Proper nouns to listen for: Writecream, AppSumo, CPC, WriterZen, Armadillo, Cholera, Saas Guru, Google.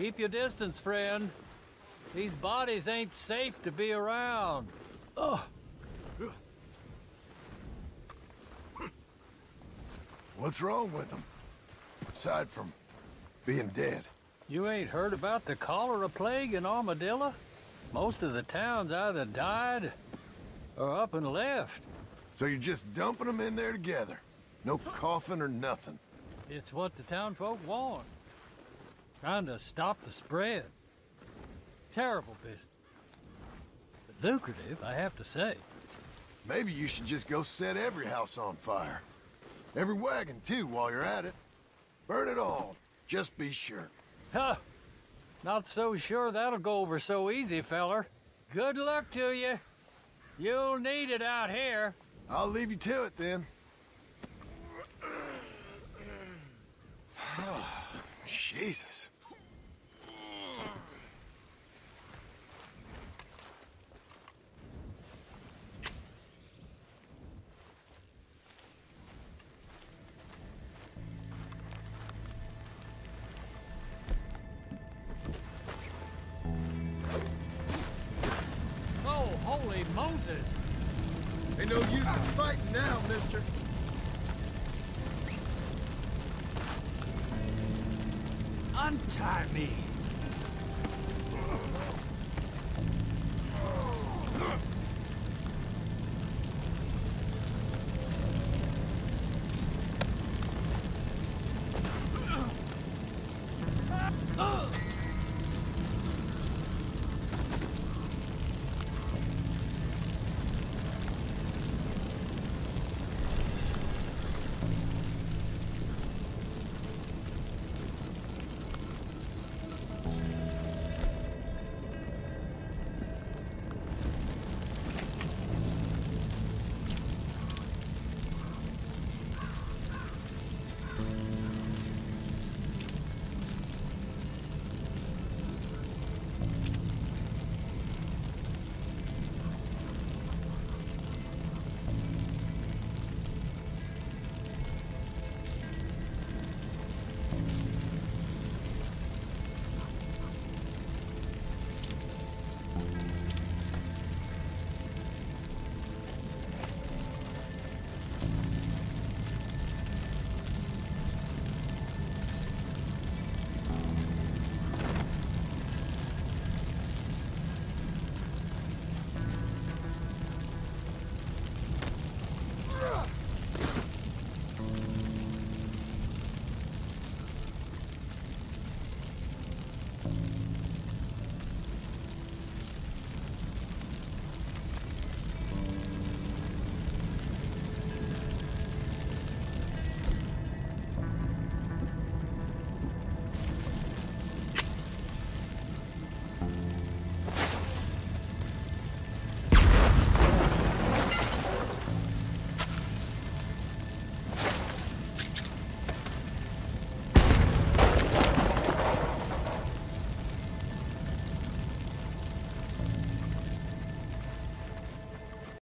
Keep your distance, friend. These bodies ain't safe to be around. Ugh. What's wrong with them? Aside from being dead. You ain't heard about the cholera plague in Armadillo? Most of the town's either died or up and left. So you're just dumping them in there together? No coffin or nothing? It's what the town folk want. Trying to stop the spread. Terrible business. But lucrative, I have to say. Maybe you should just go set every house on fire. Every wagon, too, while you're at it. Burn it all. Just be sure. Huh. Not so sure that'll go over so easy, feller. Good luck to you. You'll need it out here. I'll leave you to it, then. Jesus. Holy Moses! Ain't no use in fighting now, mister. Untie me!